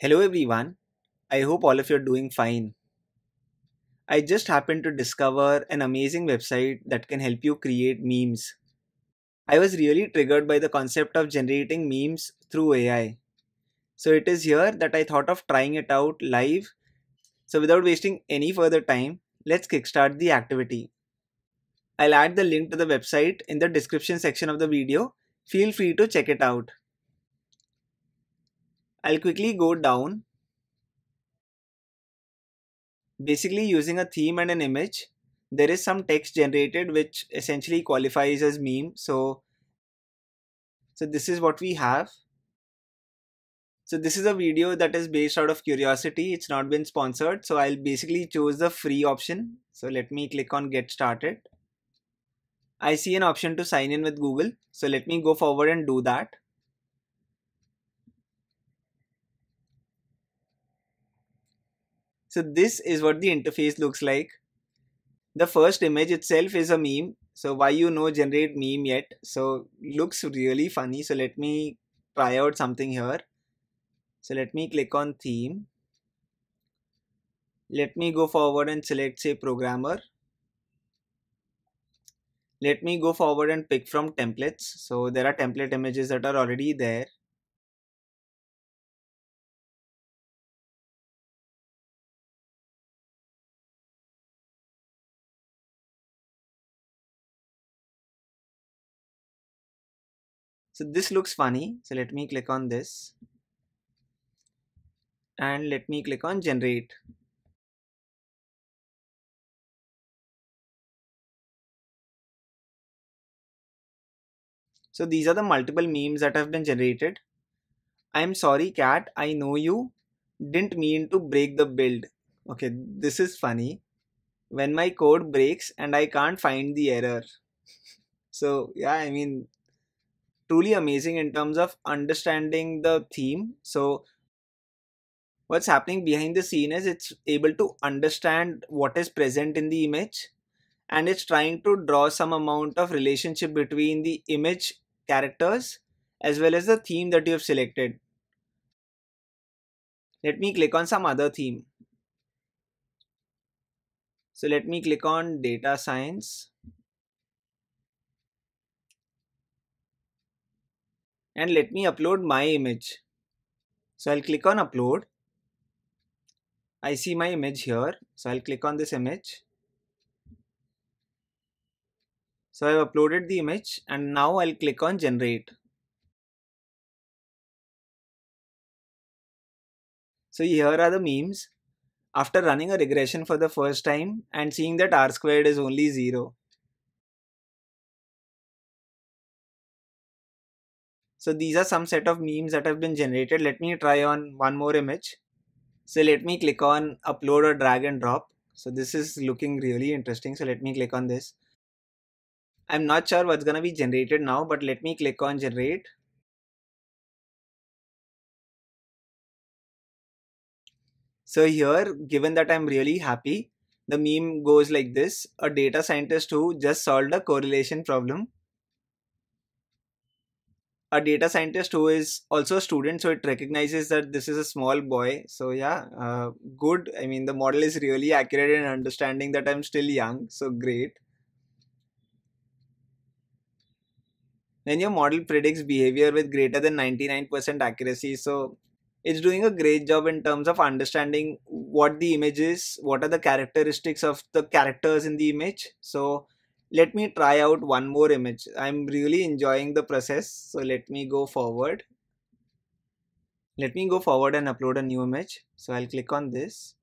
Hello everyone, I hope all of you are doing fine. I just happened to discover an amazing website that can help you create memes. I was really triggered by the concept of generating memes through AI. So it is here that I thought of trying it out live. So without wasting any further time, let's kickstart the activity. I'll add the link to the website in the description section of the video. Feel free to check it out. I'll quickly go down. Basically, using a theme and an image, there is some text generated which essentially qualifies as meme. So this is what we have. So this is a video that is based out of curiosity. It's not been sponsored. So I'll basically choose the free option. So let me click on get started. I see an option to sign in with Google. So let me go forward and do that. So this is what the interface looks like. The first image itself is a meme. So why you know generate meme yet? So looks really funny. So let me try out something here. So let me click on theme. Let me go forward and select, say, programmer. Let me go forward and pick from templates. So there are template images that are already there. So this looks funny. So let me click on this. And let me click on generate. So these are the multiple memes that have been generated. I'm sorry cat, I know you didn't mean to break the build. Okay, this is funny. When my code breaks and I can't find the error. So yeah, I mean, truly amazing in terms of understanding the theme. So what's happening behind the scene is it's able to understand what is present in the image, and it's trying to draw some amount of relationship between the image characters as well as the theme that you have selected. Let me click on some other theme. So let me click on data science. And let me upload my image. So I'll click on upload. I see my image here, so I'll click on this image. So I've uploaded the image and now I'll click on generate. So here are the memes. After running a regression for the first time and seeing that R² is only 0. So these are some set of memes that have been generated. Let me try on one more image. So let me click on upload or drag and drop. So this is looking really interesting. So let me click on this. I'm not sure what's going to be generated now, but let me click on generate. So here, given that I'm really happy, the meme goes like this. A data scientist who just solved a correlation problem. A data scientist who is also a student, so it recognizes that this is a small boy. So yeah, good. I mean, the model is really accurate in understanding that I'm still young, so great. When your model predicts behavior with greater than 99% accuracy, so it's doing a great job in terms of understanding what the image is, what are the characteristics of the characters in the image. So let me try out one more image. I'm really enjoying the process. So let me go forward. Let me go forward and upload a new image. So I'll click on this.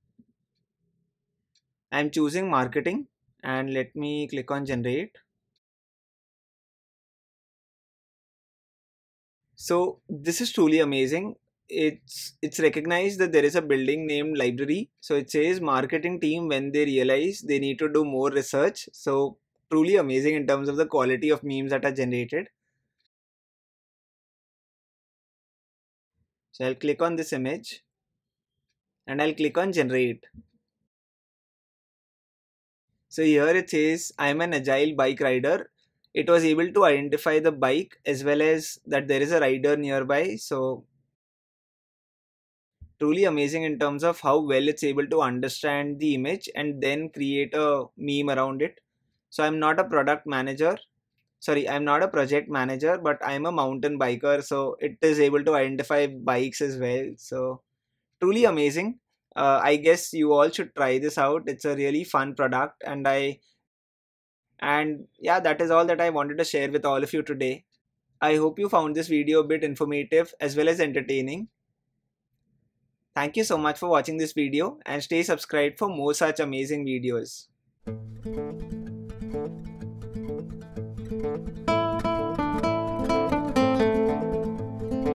I'm choosing marketing and let me click on generate. So this is truly amazing. It's recognized that there is a building named library. So it says marketing team when they realize they need to do more research. So truly amazing in terms of the quality of memes that are generated. So I'll click on this image and I'll click on generate. So here it says I'm an agile bike rider. It was able to identify the bike as well as that there is a rider nearby. So truly amazing in terms of how well it's able to understand the image and then create a meme around it. So I'm not a project manager, but I'm a mountain biker. So it is able to identify bikes as well. So truly amazing. I guess you all should try this out. It's a really fun product, and yeah, that is all that I wanted to share with all of you today. I hope you found this video a bit informative as well as entertaining. Thank you so much for watching this video and stay subscribed for more such amazing videos.